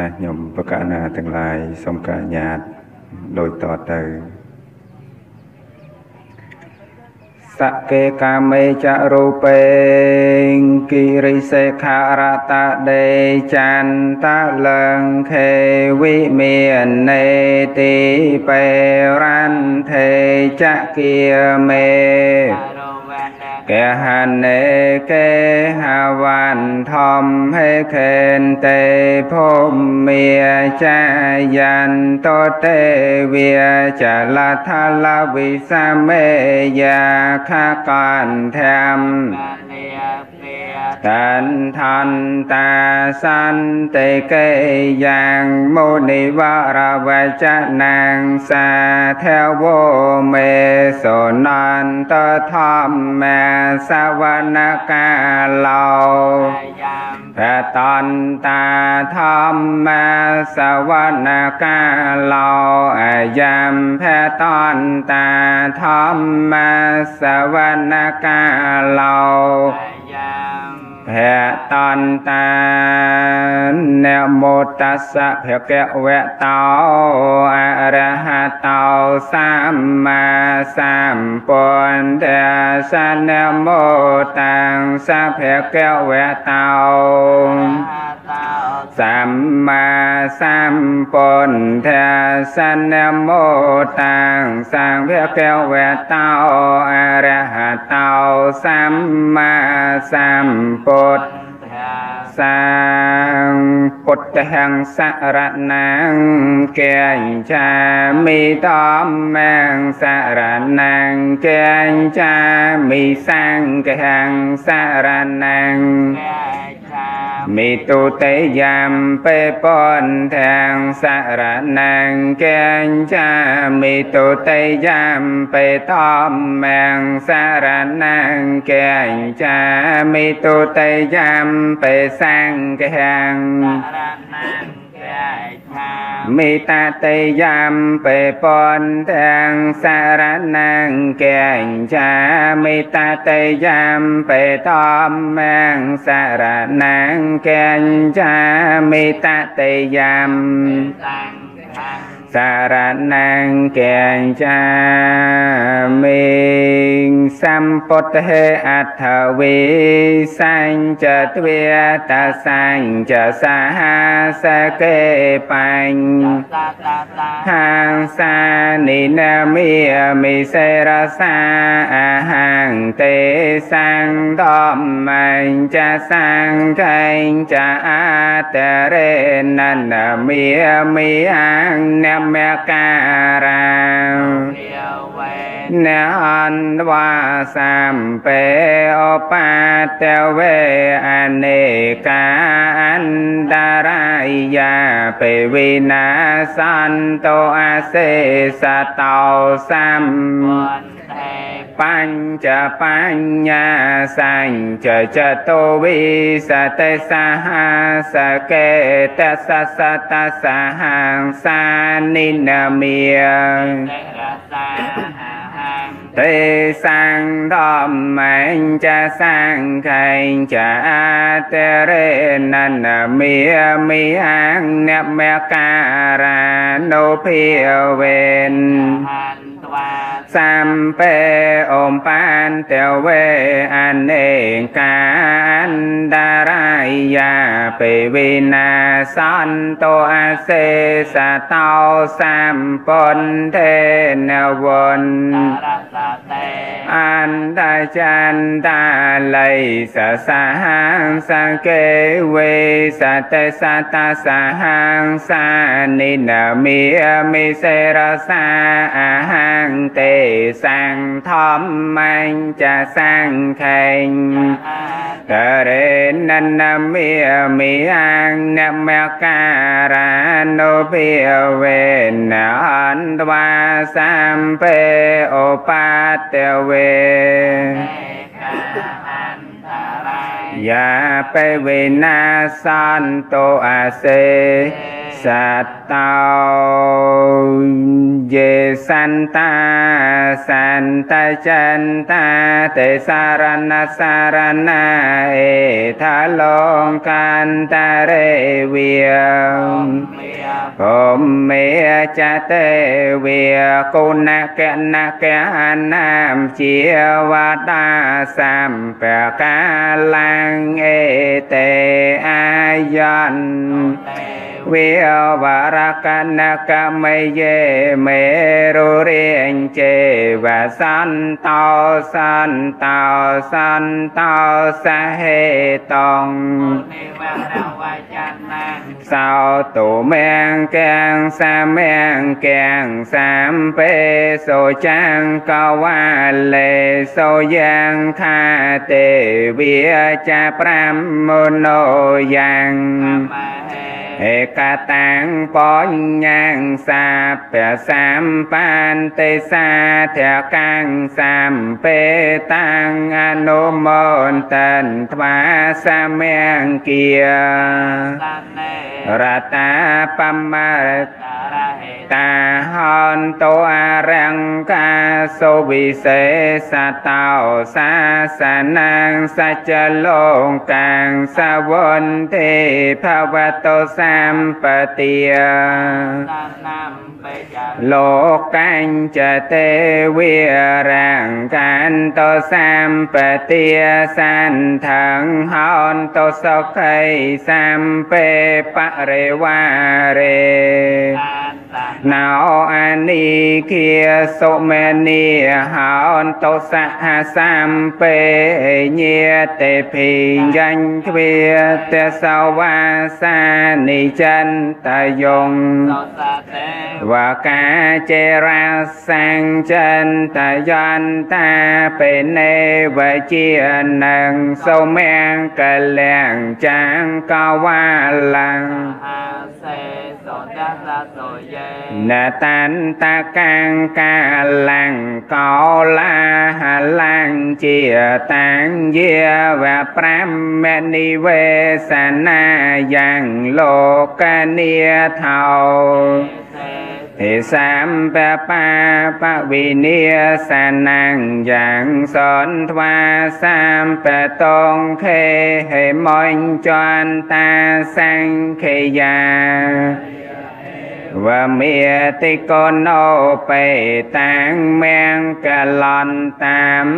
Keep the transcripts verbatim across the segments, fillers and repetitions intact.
ญาติโยมประกาศนาทั้งหลายสมกาญาติโดยต่อเติมสเกกาเมจารูเปงกิริเสขารตะเดจันตะเลิงเทวิเมียนเนติเปรันเทจเกียเมเกหันเนเกหาวันทอมให้เคนเตพมเมียจายันโตเตเวียจาลาทาลาวิสาเมยาขากรแทมตันทันตาสันเตเกยังโมนิวาราวจนางสาเทวเมโสนันตธรรมเมสวนกาโลพระตันตาธรรมเมสวนกาโลอายัมพระตันตาธรรมเมสวนกาโลแผ่ตันตาเนโมตัสสะแผ่แก้วแวะเตาอะระหะเตาสัมมาสัมพุทธัสสะเนโมตัสสะแผ่แก้วแวะเตาสัมมาสัมพุทธัสสะเนโมตัสสะแผ่แก้วแวะเตาอะระหะเตาสัมมาสัมพุทธัสสะพุทธังพุทธังสรณังเกณฑ์จามิธรรมังสรณังเกณฑ์จามิสังฆังสรณังมิตุเตยามเปปอนแทงสรณังเกณฑ์จามิตุเตยามเปตอมแมงสรณังเกณฑ์จามิตุเตยามเปสังแกงมิตาเตยามเปปอนแทงสารนังแกงจามิตาเตยามเปตอมแมงสารนังแกงจามิตาเตยามสารนังแกงจามิสัมปุตเทอัตถวิสัญจตเวตสัญจสหสเกปัญทางสานินามิมิเสรสาอาหังเตสังดอมมัญจะสังไทยจะอาเตเรนันมิมิอังเนเมการาเนอันวาสัมเปอปาเตเวอเนกาอันดารายาเปวินาสันโตอาเสสตาสัมปัญจปัญญาสัญจจโตวิสเตสหาสเกตสสตสหังสานินเมียเตสังธรรมังจะสังฆังจะอาเตเรนันเมียมิอังเนเมการานุพิเวนสัมเปอมปันเตเวอันเอกาอันดารายาเปวินาสันโตอาเสสตาสัมปนเทนวนอันตาจันตาไลสะสะหังสังเกเวสะเตสะตาสะหังสานินามิมิเสรสาอาหังเตสังธรรมังจะสังเขงเตเรนันนามิมิอังนเมการานุพิเวนะอันตวาสัมเปโอปาเตเวยาเปวินาสันโตอาเสส สัตตาเยสันตาสันตาจันตาเตสารณะสารณะเอทะลงกันตะเรเวียผมเมจะเตเวียกุณะแกนะแกนามเจียวดาสัมปะกาลังเอเตอายันเวียวารกันนักเมเยเมรุเรียนเจวสันตาสันตาสันตาสเหตงสาวตุเมงแกงสามแมงแกงสามเปโซจังกวาเลโซยังคาเตเวียจะพรามโมโนยังเอกตังปัญญังสัพเพสัมปันติสาเถกังสัมเปตังอนุโมทันทวาสเมงเกียรตาปัมมาตาหอนโตอารังกาโสวิเศษเตาสาสนังสัจโลกังสวันเทภวโตสามปติยโลกัญจเตวิรังกันโตสามปติยสันถังหอนโตสกัยสามเปปะเรวาเรนาอันนีเคียโสเมนีหอนโตสหสามเปเนเตพิยัญเวเตสวาสานิจันตยงวากาเจราสังจันตยันตาเป็นเนวเจนังโสเมงกะแลงจังกวาลังนาตันตะกังกาลังกอลาหลังเจตังเยวะพระเมนิเวสนายังโลกเนียเทาเอสามปะปะปะวิเนียสนังยังสอนทวาสามปะตองเคเหมอยจวนตาสังเคยาวะเมติโกโนเปตังแมงกะลอนตาม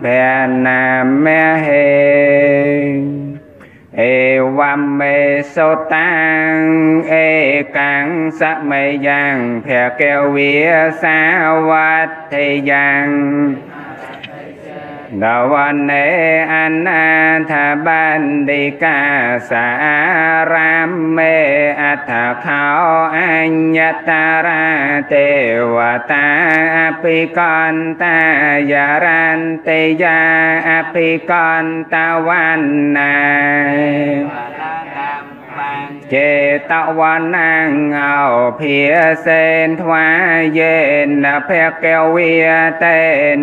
แผ่นน้ำแม่เหเอวัมเมโสตังเอกังสะเมยังแผ่แก้วเวียสาวัตเทยังดาวันเนอันนาถบันดิกาสารามเมอัตเขาอัญญตาราเทวตาอภิกันตายารันเตยาอภิกันตวันนาเจตวันนังเอาเพียเซนทวายเยนเพเกวียเต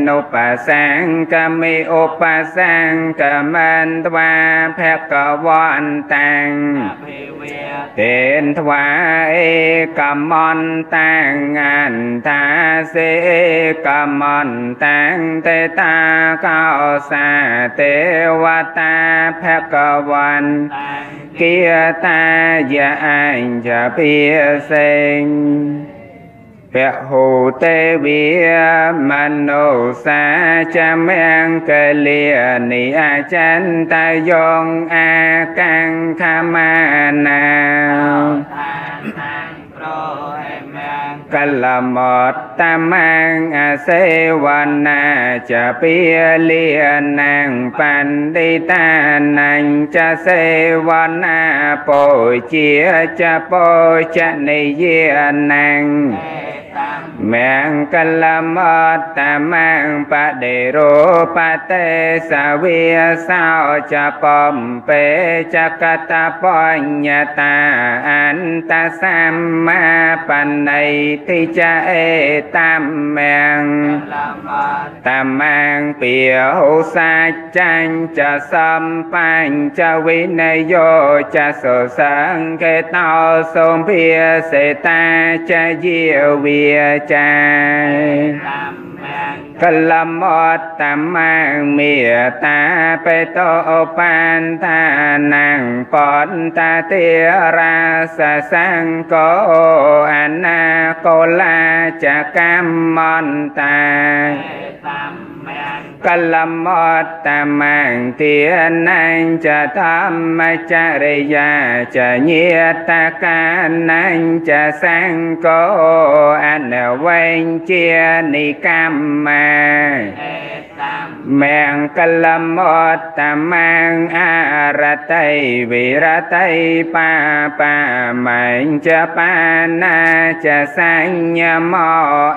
นุปสังกมิอุปสังกมันทวาเพกวันตังเตนทวาเอกมอนตังอันทาเสกมอนตังเตตาเกาสาเตวตาเพกวันเกียตายะอัญจะเพียเซงเปหูเตวิมโนสาจะเมงกะเลียนิอาจันตายงอากังขมานากัลมดตมังอาเสวนาจะเปียเลียนังปันดิตานังจะเสวนาโปเจียจะโปจะนิเยนัง แมงกะละมอดตะแมงปะเดโรปะเตสะเวียสาวจะปอมเปจักกะตะปัญญาตาอันตะสัมมาปันในทิจะเอตามแมงตะแมงเปียวสัจจังจะสัมปัญจะวินโยจะสุสังเกตาสมเพียเสตาจะเยียวีใจกลมอดตะมังเมียตาไปโตปานตานังปอนตาเทราสสังโกอนาโกลาจะกัมมอนตากลมอดตะมังเทียนังจะธรรมจริยาจะเนียตะกานังจะสังโกอนเวงเจนิกรรมมาแมงกะละมอดตะแมงอาระไตวิระไตปาปาแมงจะปานาจะสัญญมอ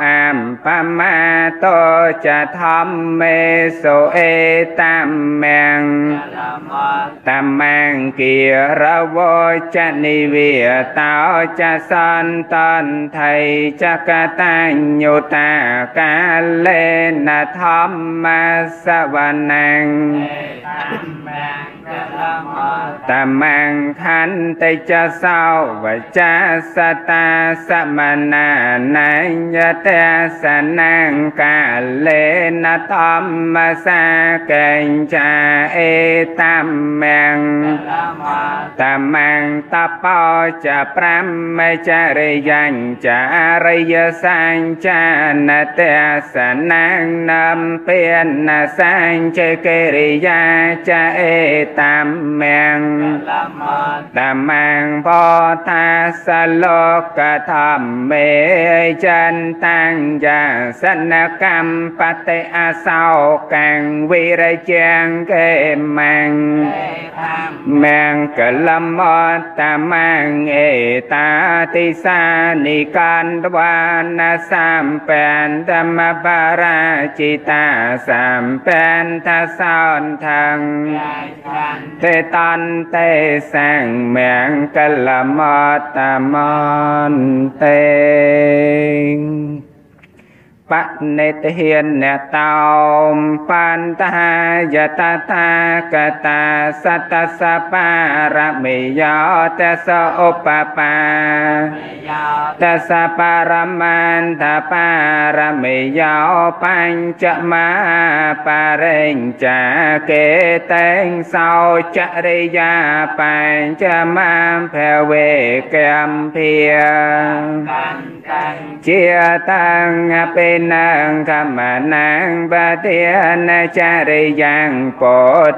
อามปะมาโตจะธรรมเมโสเอตะแมงตะแมงกิระโวจะนิเวตาจะสันตันไทยจะกะตัญโยตากาเลนะธรรมสวรรค์นังตะมังขันติจะเศร้าวจะสตาสมนานัยยะเตสนังกาเลนะธรรมสาเกญจาเอตะมังตะมังตะปอจะพรหมจริยังจะอริยสัญจนะเตสนังนำเปนะสัญเจเกริยาจะเอตะมังตะมังพอทาสโลกธรรมเมจันตังยาสนกรรมปฏิอาสาวกังวิริจังเกมังแมงกะละมอดตะมังเอตาติสานิกันตวานะสามแปนธรรมปาราจิตาสามแปนทะสอนทังเตตันเตแสงแมงกะละมอดตะมอนเตปะเนตเฮียนเนตามปันตายตาตากตาสัตสปารมิยาเตสโอปปาเตสปารมันตาปารมิยาปัญจมาปาเริงจเกเตงเสาจริยาปัญจมาเพเวเกมเพียเจตังเป็นนางขมานางปเทียนาจริยังโพ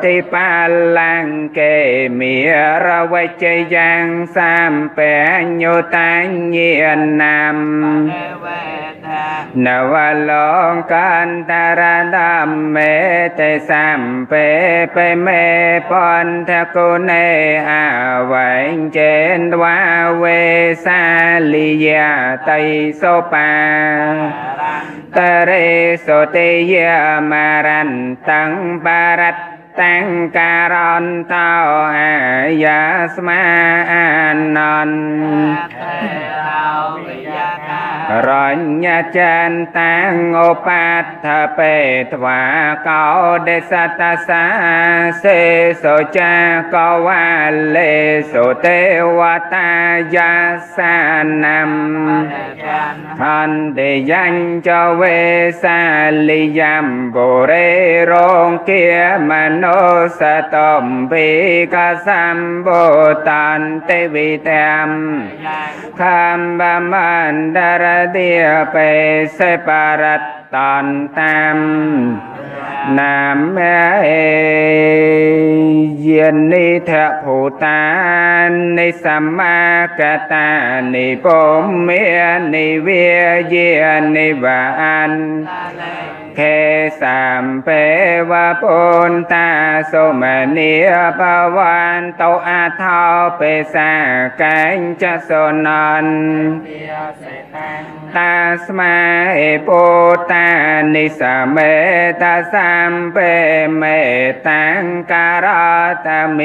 ธิปาลังเกมีระวัจยังสามแปญโยตัญเยนามนวโลกันตระดามเมเตสามเปเปเมปอนทะกุเนอาวัยเจนวาเวสาลิยาไตโสปาตะเรโสเตเยมารันตังปารัตตังการอนเตาอายาสมาอนนรัญญาจันตังโอปัฏฐเปทวาเกาเดสตัสสาเสโสจากวาเลโสเตวตายาสานัมทันเดยัญจเวสาลิยัมบุเรโรงเกียมโนสตมปิกสัมโบตันเตวิเตมคัมบามันดารเดียเปเสปารัตตันตามนามเมเยนิเถภูตานิสัมมากตานิปมเมนิเวเยนิวาน เคสัมเปวะปุณตาสุมณีปวันโตอาเทาเปสากัญจโสนันตาสมาเอปุตานิสเมตาสัมเปเมตังการตเม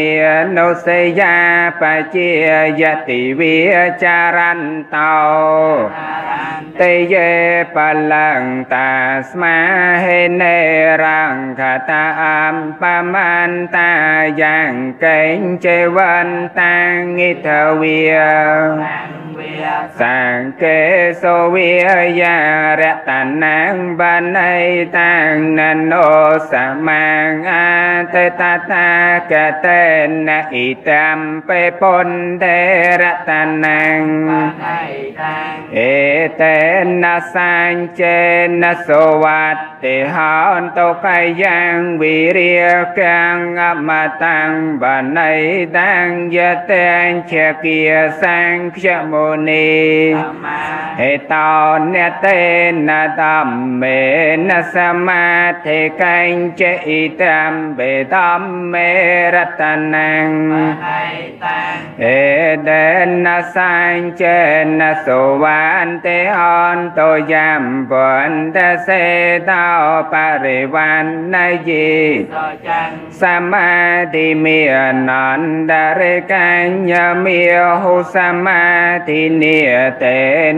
โนเสยาปเจยติวิจารันโตเตเยปลังตาสมาเฮเนรังคตาอัมปมันตายังเกญเจวันตังอิทเวียสังเกสวิยาระตานังบันไดตังนันโนสมังอาเตตาตากเตนะอิตัมเปปนเดระตานังเอเตนะสังเจนะสวัตติหอนตกยังวิริยกังอมตังบันไดตังยะเตนเชกียสังเชโมนีเอตอนเนเตนะตัมเมนะสมาเทกังเจอิตัมเบตัมเมรัตนังเอเดนะสังเจนะสวัตติหอนตยัมปันเตเสตาปริวันนยีสมาธิเมียนันดาเรกัญญาเมียหุสมาธิเนเต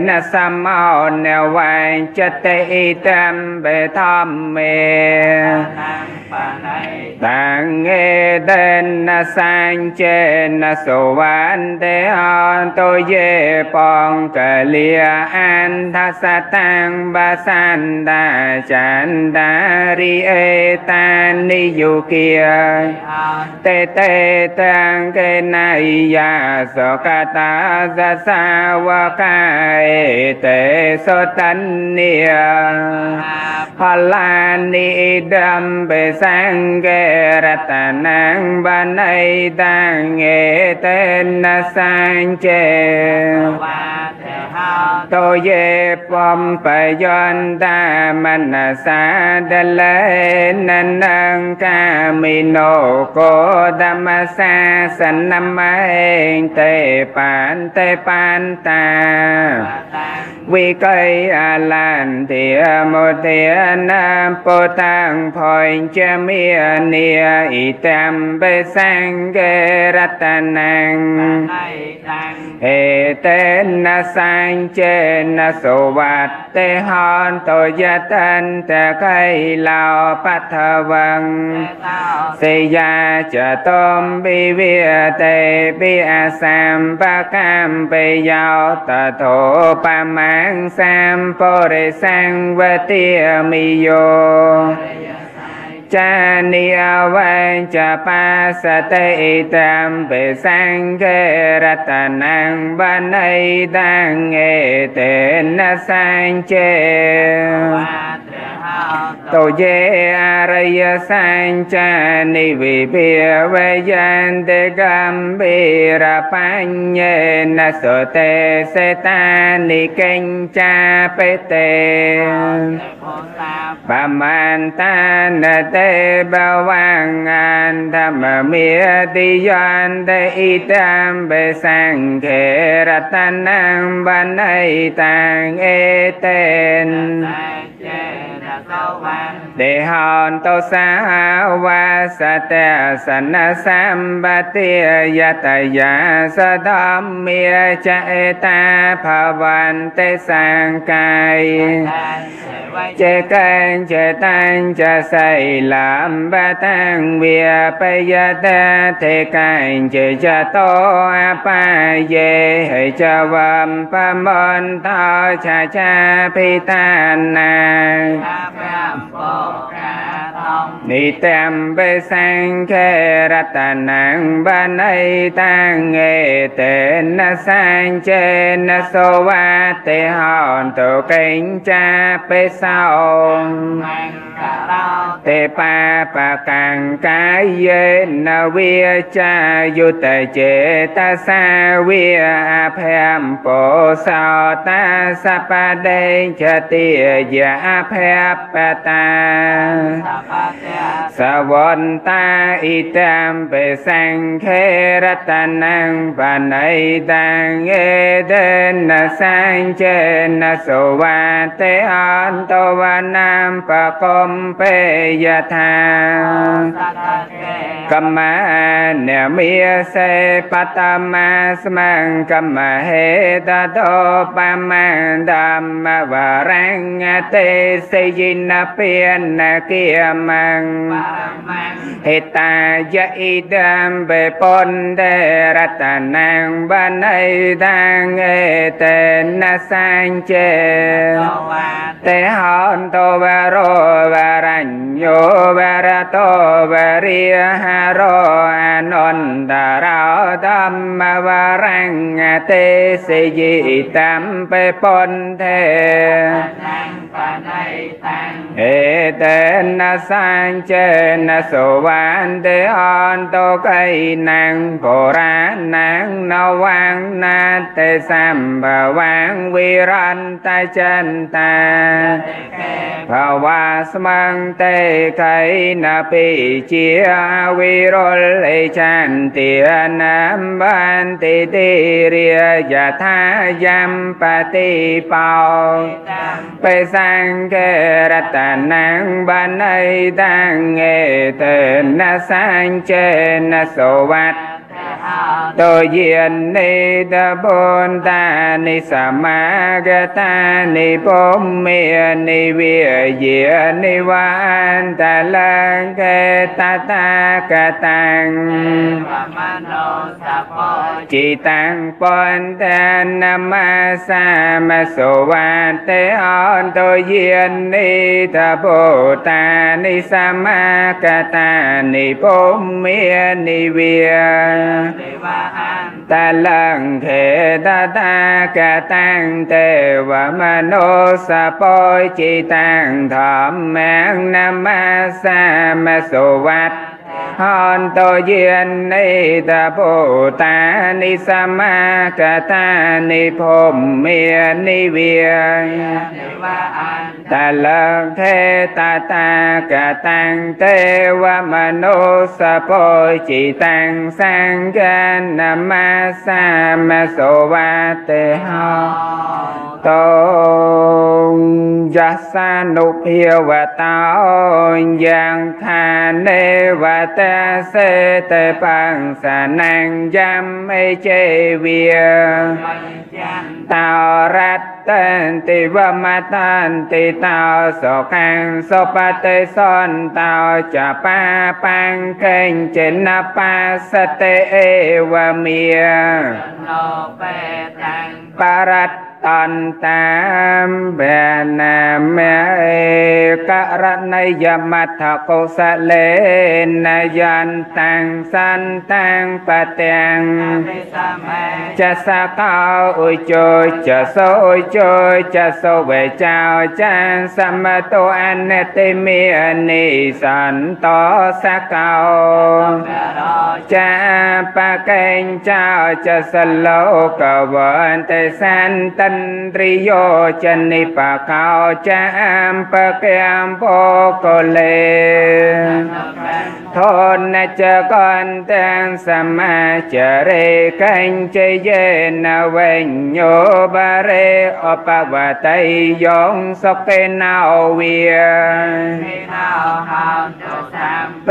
นะสัมมาเนวัญจเตอิตัมเบธัมเมตังเอเดนะสังเจนะสวันเตหอนโตเยปองกะเลียอันทัสตังบาสันดาจันดาริเอตานิยุเกียเตเตตังเกนายาสกตาจะสาวกาเอเตสตันเนียพลานิดัมเปสังเกรตนังบันไดตังเอเตนะสังเจโตเยปมปยนตามนัสสาดเลนันังกามิโนโกธรรมสาสนัมเองเตปันเตปันตาวิเกยอาลันเทียโมเทียนาโปตังพอยเจมีเนียอิตามเบสังเกรัตนังเอเตนะสังเจนะสวัตเตหอนโตยตันตะไคลาวปัทวังเสยาจะตมบิเวเตปิอาสามปะกามเปยาวตะโถปะมังสามโพเรสังวเตียมิโยจานิอวัญจะปัสเตอิตัมเปสังเกรัตนังบันไดตังเอเตนะสังเจโตเยอารยสัญจานิวิเปวยันเตกัมเบระปัญเยนะโสเตเสตานิเกญจาเปเตปะมันตานะเตบวังอันธรรมเมติยันเตอิตัมเปสังเกรัตนังบันไดตังเอเตนเดหอนโตสาวาสเตสนะสัมปติยตยาสดมเมจเอตาภวันเตสังกายเจกังเจตังจะใส่ลำบะตังเวียปยตาเทกังเจจะโตอาปาเยให้จะวัมปะมนทอชาชาพิตานานิเตมเปสังเกรัตนังบันไดตังเอเตนะสังเจนะสวัตติหอนโตเกญจาเปสาว Te pa pa càng cái ye na via cha yu te che ta sa via a phem po sao ta sa pa đen cha tia ya a phep pa ta sa von ta y tam pe sang khe ratanang pa nay tang e den na sang che na so va te an to va nam pa com peยะธากรรมะเนมิเสปตมาสมังกรรมเหตโตปะมังดัมมะวะรังเตสยินะเปียนะเกียมังเหตายะอิดัมเปปนเดรัตนังบะนัยตังเอเตนะสังเจเตหอนโตวะโรวะรัญโยวะระโตวะเรียหะโรอนนตะราธัมมวะรังเตสยิตัมเปปนเทเอเตนะสังเจนะโสวันเตออนโตไกนังโพรานังนวังนาเตสัมภวังวิรันตจันตาภวาสมังเตไกนะปิเจวิโรเลชันตินะบันติติเรียยะทายัมปติเปาไปสังเกรตนังบันไนตังเอเตนะสังเจนะโสวัตตัวเย็นนิตาบนตานิสมากตานิปมเมนิเวียเยนิวันตาลังเกตาตากตังจิตังปนตานามาสามสวัตเตออนตัวเย็นนิตาบตานิสมากตานิปมเมนิเวียตาลังเขตตากตังเทวมโนสะปอยจิตังธรรมังนามาสามสวัตฮอนโตเย็นนิตาโพตานิสมากตานิพมเมนิเวียตาเลิกเทตาตากตังเทวมโนสะโพจิตังสังฆนามาสามสวัตเตหโตยัสสานุเพียวตายังคาเนวะเตเสเตปังสานังยัมเอเจวีตารัตเตติวมาตันติตาโสกังโสปเตสอนตาจะปาปังเกงเจนะปัสสเตเอวเมียปารัตตอนตามเบนะเมกะระนยมัทธโกสะเลนยันตังสันตังปะเตียงจะสะเกาอุจโจจะโสอุจโจจะโสเวเจ้าจันสัมมโตอันเนติเมนิสันโตสะเกาจะปะเกงเจ้าจะสโลกวันเตสันตันริโยจนิปะเขาจะอัมปะแกมโพโกเลทนนะจะก่อนแตงสมาจะเรกันเจเยนะเวญโยบะเรอปะวะไตยงสเกนาเวียเป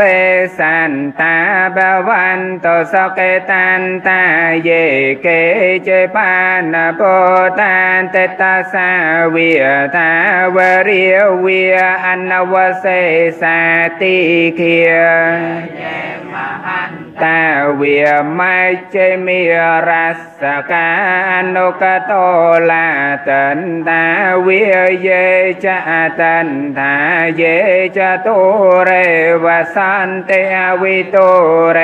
สันตาบะวันโตสเกตันตาเยเกเจปานะโพตาเตตาสาเวียตาวเรียเวียอนวเสสติเคีย ตาเวียไม่ใช่มีรัสกาโนกโตลาตันตาเวียเยจะตันทาเยจะโตเรวสันเตอวิโตเร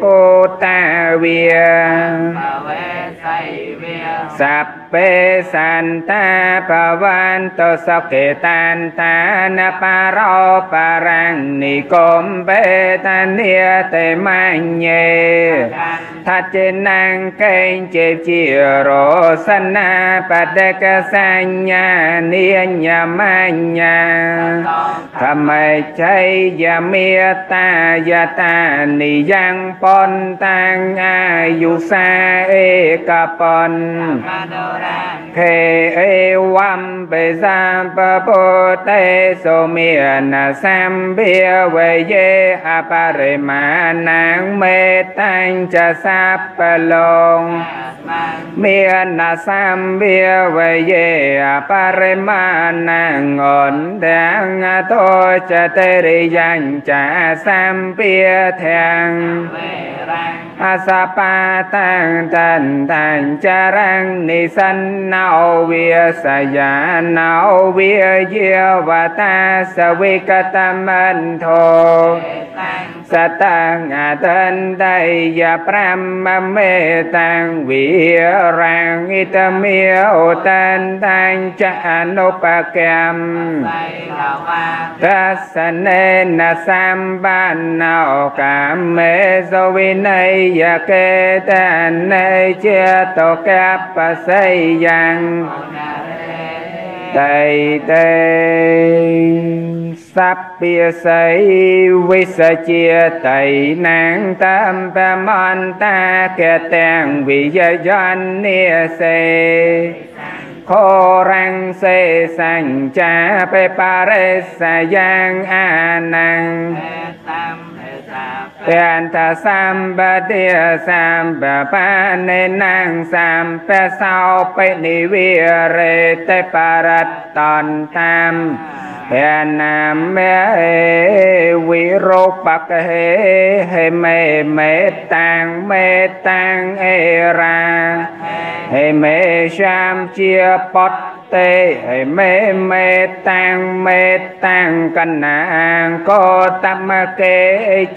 ปุตตาเวียสัพเปสันตาภวันโตสเกตันตานปารปารังนิกมเปตเนเตมัญเยทัจเจนังเกณเจจิโรสนาปเดกสัญญาเนียญมัญญาธรรมใจยาเมตายตานิยังปนตังอายุสาเอกปนเทเอวัมเปสาปโปเตโสเมนะสัมเบเวเยอปาริมานังเมตัญจะสัพพโลเมนะสัมเบเวเยอปาริมานังอันเดงโตจะเตริยังจะสัมเปเทงอาสปาตังตันตังจารังนิสันนาเวียสยานาเวียเยวตาสวิกตมันโทสตังอาตันไดยาพรามเมตังวิรังอิตเมียวตันตังจานุปกรรมรัสเนนสัมปันนากามเมสวินัยยาเกตันเนเจโตแกปะไสยังไตเตสัพเปียไสวิสเจไตนางตามปะมันตาแกแตงวิยยันเนเสโครังเสสัญจาเปปาเรสยังอานังเตียนตาสัมปะเดียสัมปะปะเนนังสัมปะเสาเปนิวิเรเตปารัตตอนตามเตียนนามเมวิโรปะเฮเฮเมเมตังเมตังเอราเฮเมชามเจียปตเตเมเมตังเมตังกันนังโกตัมเก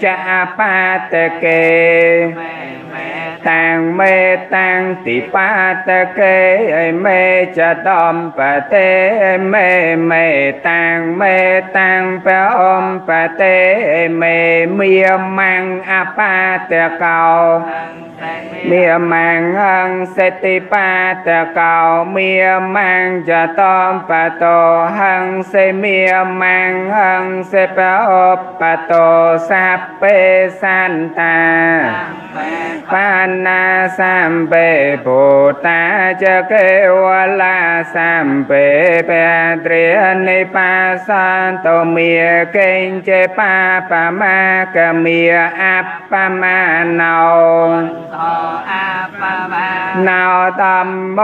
จะปาเตเกตังเมตังติปาเตเกเมจะตอมปะเตเมเมตังเมตังเปอมปะเตเมเมียมังอปาเตเกาเมียมังอังเสติปาตะเกาเมียมังจะตอมปะโตหังเสเมียมังอังเสปะอบปะโตสัพเปสันตาปานาสัมเปปุตตาจะเกวลาสัมเปเปเตรียนิปัสสันโตเมียเกณเจปาปะมากะเมียอัปปะมาเนาเนาตัมโม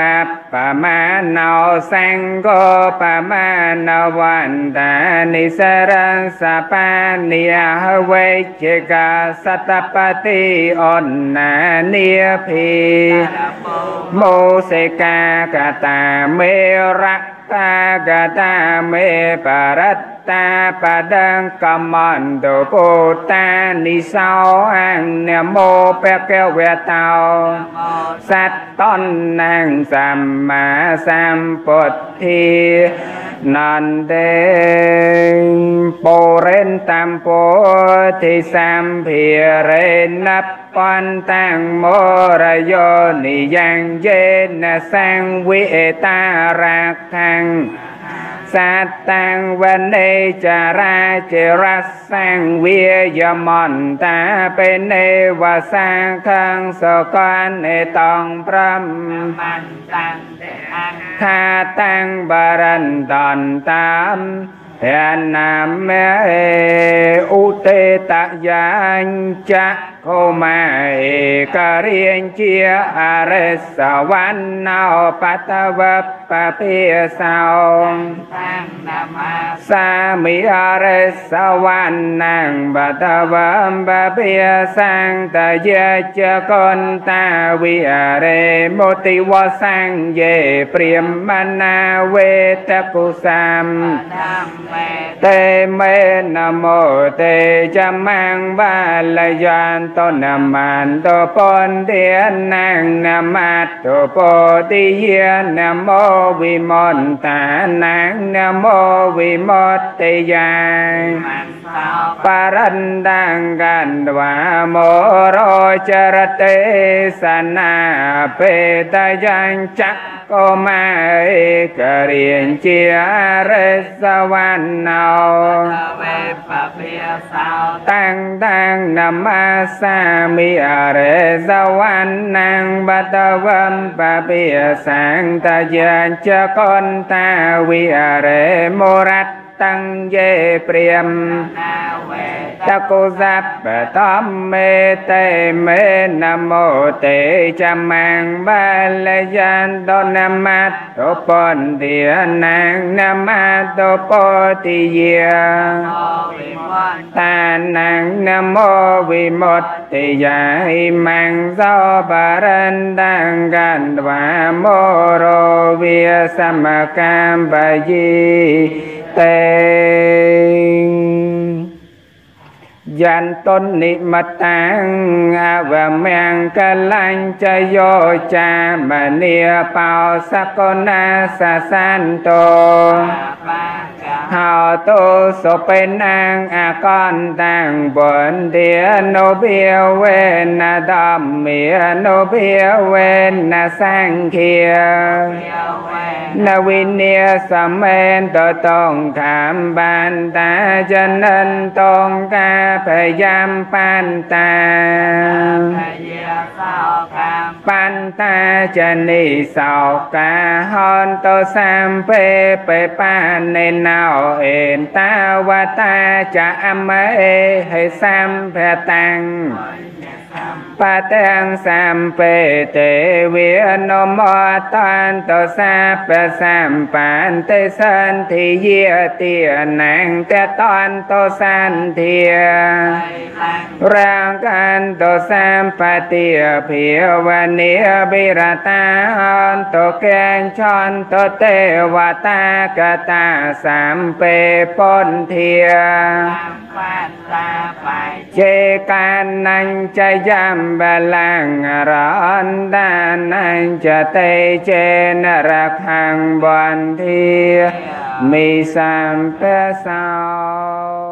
อัปปะมาเนาสังโฆปะมาเนาวันตานิสรังสปานิยเวชกาสัตปติอ่อนนาเนียพีโมเสกากตาเมรักตากตาเมปรัตตาปะดังกมันโตโพตานิสาวอังเนโมเปเกเวเตาสัตตนนังสัมมาสัมพุทธินันเตปุเรนตัมโพธิสัมภิเรนัปปันตังโมรโยนิยังเยนะสังวิเอตารักขังสัตตังวันเนจาราเจรัสสังเวียมอนตาเป็นเนวสังขังสกันเนตองพระมันตังเตอังคาตังบารันตอนตามแห่นามเมอุเตตะยัญจะ โอมาเอกเรียนเจียอาริสวันเอาปัตวะปะเพียสาวสามีอาริสวันนังปัตวะปะเพียสังตะเยเจคนตาวิอาเรโมติวสังเยเปรียมมนาเวตกุสามเตเมนโมเตจมังบาลยานต้นมันโตปนเตียนนางนามัตโตโพติเยนโมวิมนตานางนโมวิมตติยานปารันดังกันวะโมโรจรเตสนาเปตยังจักโกมาเอกเรียนเจียเรสวันเอาตั้งตั้งนมาสามิอาเรสวันนางบัตวัมปะเปียสังตะเยเจคนตาวิอาเรโมรัตตั้งเยเปรียมตะโกสัพปะตอมเมเตเมนโมเตจมังบาลยันโตนามัตโตปนเตียนังนามัตโตโพติเยตานังนโมวิมตติยาอิมังโสปะรันตังกันวะโมโรเวสมะกัมปะยีเตยันต้นนิมตังอวเมงกลัญจโยจามเนียเปาสกนาสสันโตหาตุสเป็นนางอากอนตังบนเดียโนเบียเวนะดอมเมียโนเบียเวนะสังเคียนวินเนียสเมนตตองขามบันตาจนันตองกาพยามปันตาปันตาจนิสาวกาฮอนโตสามเปเปปานในนาวเอนตาวตาจะอมเอให้สามเพตังปะเตงสามเปเตเวียนมอตันโตสาปะสามปันเตสันทิเยเตียนังเตตอนโตสันเทียร่างกันโตสามปะเตียเพียวันเนียบิรตาอันโตแกงชอนโตเตวตากตาสามเปปนเทียเจกันนังจะยำบาลังร้อนดานังจะเตเจนรักหังบอนเทียมีสามเปสาว